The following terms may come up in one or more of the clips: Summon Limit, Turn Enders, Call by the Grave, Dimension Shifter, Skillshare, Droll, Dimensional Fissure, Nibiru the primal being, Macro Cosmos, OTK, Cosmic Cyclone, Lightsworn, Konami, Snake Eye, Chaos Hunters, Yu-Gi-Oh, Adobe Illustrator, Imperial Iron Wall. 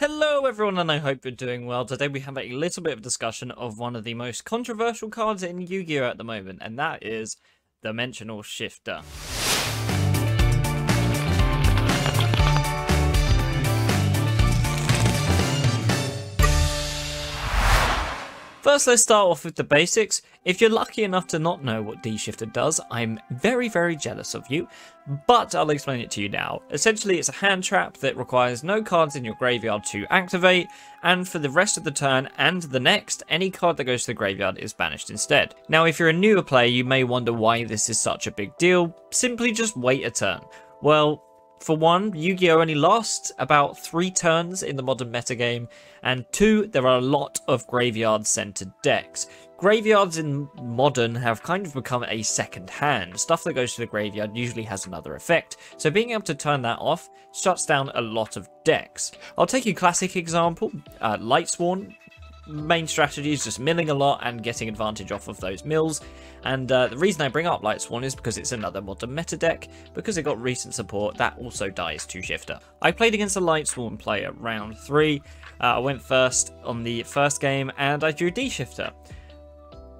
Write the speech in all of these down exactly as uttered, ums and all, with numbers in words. Hello everyone, and I hope you're doing well. Today we have a little bit of discussion of one of the most controversial cards in Yu-Gi-Oh at the moment, and that is Dimensional Shifter. First, let's start off with the basics. If you're lucky enough to not know what D-Shifter does, I'm very, very jealous of you, but I'll explain it to you now. Essentially, it's a hand trap that requires no cards in your graveyard to activate, and for the rest of the turn and the next, any card that goes to the graveyard is banished instead. Now, if you're a newer player, you may wonder why this is such a big deal. Simply just wait a turn. Well, for one, Yu-Gi-Oh only lasts about three turns in the modern metagame, and two, there are a lot of graveyard-centered decks. Graveyards in modern have kind of become a second hand. Stuff that goes to the graveyard usually has another effect, so being able to turn that off shuts down a lot of decks. I'll take a classic example, uh, Lightsworn. Main strategy is just milling a lot and getting advantage off of those mills, and uh, the reason I bring up Lightsworn is because it's another modern meta deck. Because it got recent support, that also dies to Shifter. I played against a Lightsworn player round three. uh, I went first on the first game and I drew D-Shifter,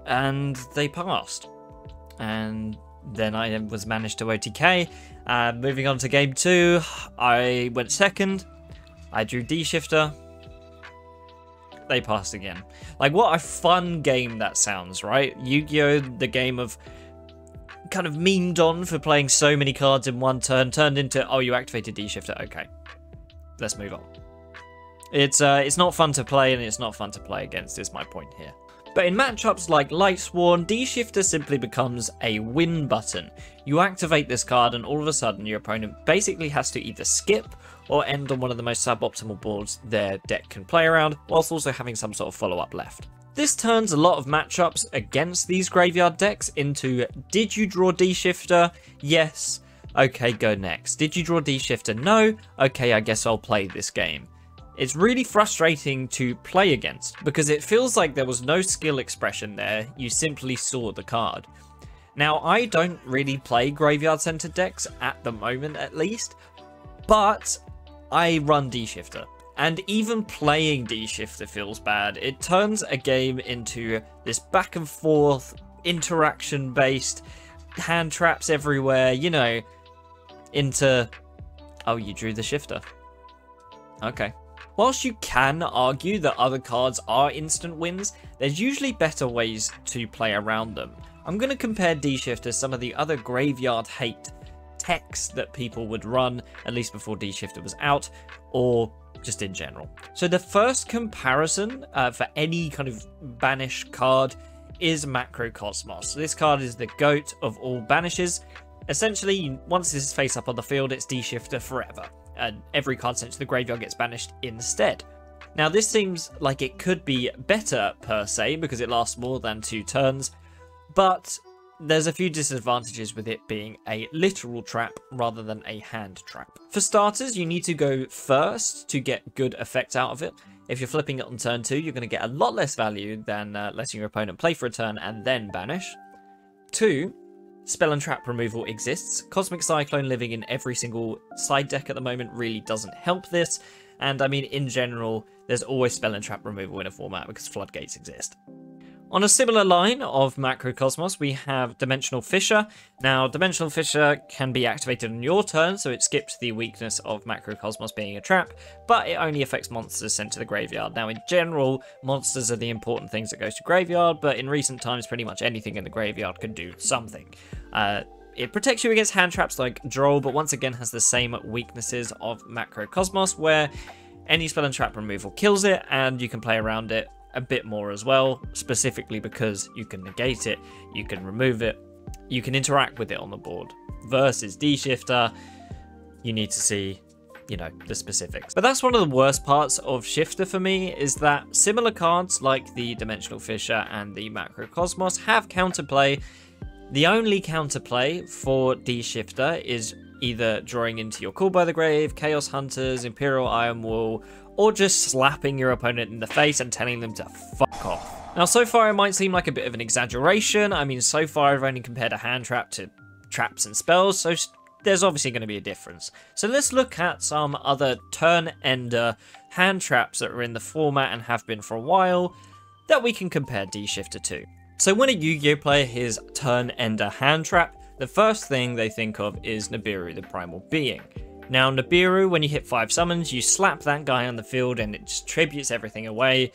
and they passed, and then I was managed to O T K. Uh, moving on to game two, I went second, I drew D-Shifter, they passed again. Like, what a fun game that sounds, right? Yu-Gi-Oh, the game of kind of memed on for playing so many cards in one turn, turned into, oh, you activated D-Shifter, okay, let's move on. It's uh, it's not fun to play, and it's not fun to play against, is my point here. But in matchups like Lightsworn, D-Shifter simply becomes a win button. You activate this card, and all of a sudden your opponent basically has to either skip or end on one of the most suboptimal boards their deck can play around, whilst also having some sort of follow-up left. This turns a lot of matchups against these graveyard decks into, did you draw D-Shifter? Yes. Okay, go next. Did you draw D-Shifter? No. Okay, I guess I'll play this game. It's really frustrating to play against, because it feels like there was no skill expression there, you simply saw the card. Now, I don't really play graveyard-centered decks, at the moment at least, but I run D-Shifter, and even playing D-Shifter feels bad. It turns a game into this back and forth, interaction-based, hand traps everywhere, you know, into, oh, you drew the shifter. Okay. Whilst you can argue that other cards are instant wins, there's usually better ways to play around them. I'm going to compare D-Shifter to some of the other graveyard hate techs that people would run, at least before D-Shifter was out, or just in general. So the first comparison uh, for any kind of banish card is Macro Cosmos. This card is the goat of all banishes. Essentially, once this is face up on the field, it's D-Shifter forever, and every card sent to the graveyard gets banished instead. Now, this seems like it could be better per se, because it lasts more than two turns, but there's a few disadvantages with it being a literal trap rather than a hand trap. For starters, you need to go first to get good effect out of it. If you're flipping it on turn two, you're going to get a lot less value than uh, letting your opponent play for a turn and then banish. Two, spell and trap removal exists. Cosmic Cyclone living in every single side deck at the moment really doesn't help this. And I mean, in general, there's always spell and trap removal in a format because floodgates exist. On a similar line of Macro Cosmos, we have Dimensional Fissure. Now, Dimensional Fissure can be activated on your turn, so it skips the weakness of Macro Cosmos being a trap, but it only affects monsters sent to the graveyard. Now, in general, monsters are the important things that goes to graveyard, but in recent times, pretty much anything in the graveyard can do something. Uh, It protects you against hand traps like Droll, but once again has the same weaknesses of Macro Cosmos, where any spell and trap removal kills it, and you can play around it a bit more as well, specifically because you can negate it, you can remove it, you can interact with it on the board. Versus D-Shifter, you need to see, you know, the specifics. But that's one of the worst parts of Shifter for me, is that similar cards like the Dimensional Fissure and the Macro Cosmos have counterplay. The only counterplay for D-Shifter is either drawing into your Call by the Grave, Chaos Hunters, Imperial Iron Wall, or just slapping your opponent in the face and telling them to fuck off. Now, so far it might seem like a bit of an exaggeration. I mean, so far I've only compared a hand trap to traps and spells, so there's obviously going to be a difference. So let's look at some other turn ender hand traps that are in the format and have been for a while that we can compare D-Shifter to. So when a Yu-Gi-Oh player hears turn ender hand trap, the first thing they think of is Nibiru the primal being. Now Nibiru, when you hit five summons, you slap that guy on the field and it distributes everything away.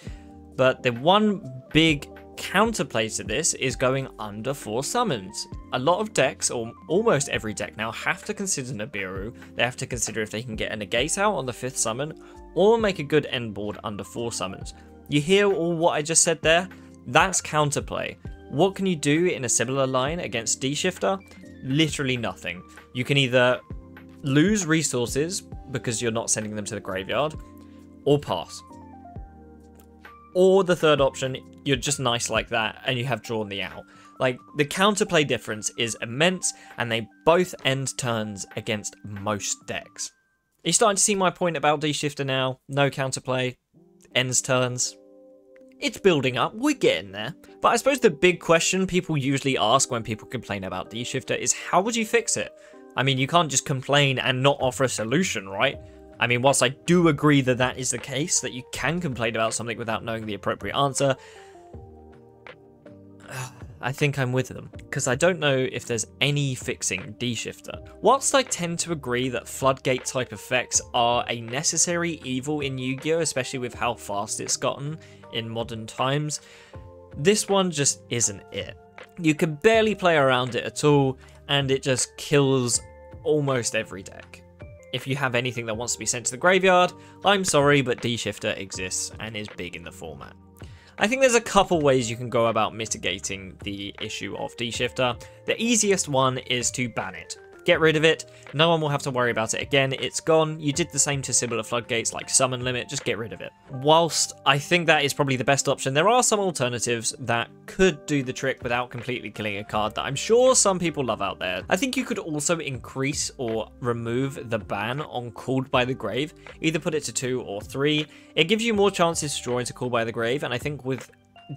But the one big counterplay to this is going under four summons. A lot of decks, or almost every deck now, have to consider Nibiru. They have to consider if they can get a negate out on the fifth summon or make a good end board under four summons. You hear all what I just said there? That's counterplay. What can you do in a similar line against D-Shifter? Literally nothing. You can either lose resources because you're not sending them to the graveyard, or pass. Or the third option, you're just nice like that and you have drawn the owl. Like, the counterplay difference is immense and they both end turns against most decks. Are you starting to see my point about D-Shifter now? No counterplay, ends turns. It's building up, we're getting there. But I suppose the big question people usually ask when people complain about D-Shifter is, how would you fix it? I mean, you can't just complain and not offer a solution, right? I mean, whilst I do agree that that is the case, that you can complain about something without knowing the appropriate answer, I think I'm with them, because I don't know if there's any fixing D-Shifter. Whilst I tend to agree that floodgate type effects are a necessary evil in Yu-Gi-Oh, especially with how fast it's gotten in modern times, this one just isn't it. You can barely play around it at all, and it just kills almost every deck. If you have anything that wants to be sent to the graveyard, I'm sorry, but D-Shifter exists and is big in the format. I think there's a couple ways you can go about mitigating the issue of D-Shifter. The easiest one is to ban it. Get rid of it, no one will have to worry about it again, it's gone. You did the same to similar floodgates like Summon Limit, just get rid of it. Whilst I think that is probably the best option, there are some alternatives that could do the trick without completely killing a card that I'm sure some people love out there. I think you could also increase or remove the ban on Called by the Grave, either put it to two or three. It gives you more chances to draw into Call by the Grave, and I think with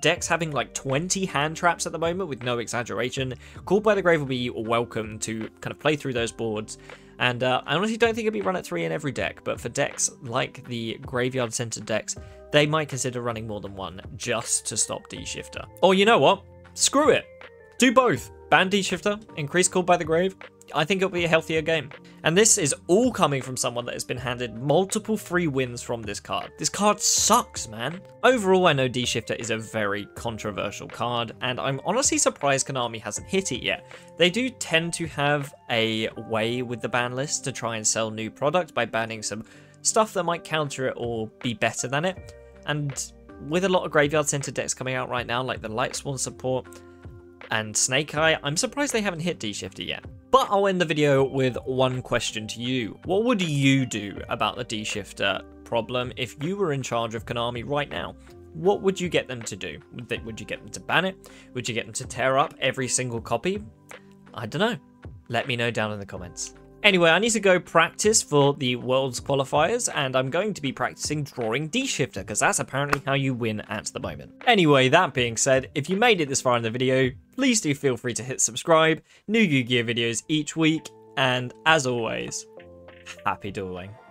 decks having like twenty hand traps at the moment, with no exaggeration, Called by the Grave will be welcome to kind of play through those boards. And uh, I honestly don't think it'd be run at three in every deck, but for decks like the graveyard centered decks, they might consider running more than one just to stop D-Shifter. Or you know what? Screw it. Do both. Ban D-Shifter, increase Called by the Grave. I think it'll be a healthier game. And this is all coming from someone that has been handed multiple free wins from this card. This card sucks, man. Overall, I know D-Shifter is a very controversial card, and I'm honestly surprised Konami hasn't hit it yet. They do tend to have a way with the ban list to try and sell new product by banning some stuff that might counter it or be better than it. And with a lot of graveyard centered decks coming out right now, like the Lightsworn support and Snake Eye, I'm surprised they haven't hit D-Shifter yet. But I'll end the video with one question to you. What would you do about the D-Shifter problem if you were in charge of Konami right now? What would you get them to do? Would, they, would you get them to ban it? Would you get them to tear up every single copy? I don't know. Let me know down in the comments. Anyway, I need to go practice for the Worlds qualifiers, and I'm going to be practicing drawing D-Shifter, because that's apparently how you win at the moment. Anyway, that being said, if you made it this far in the video, please do feel free to hit subscribe, new Yu-Gi-Oh videos each week, and as always, happy dueling.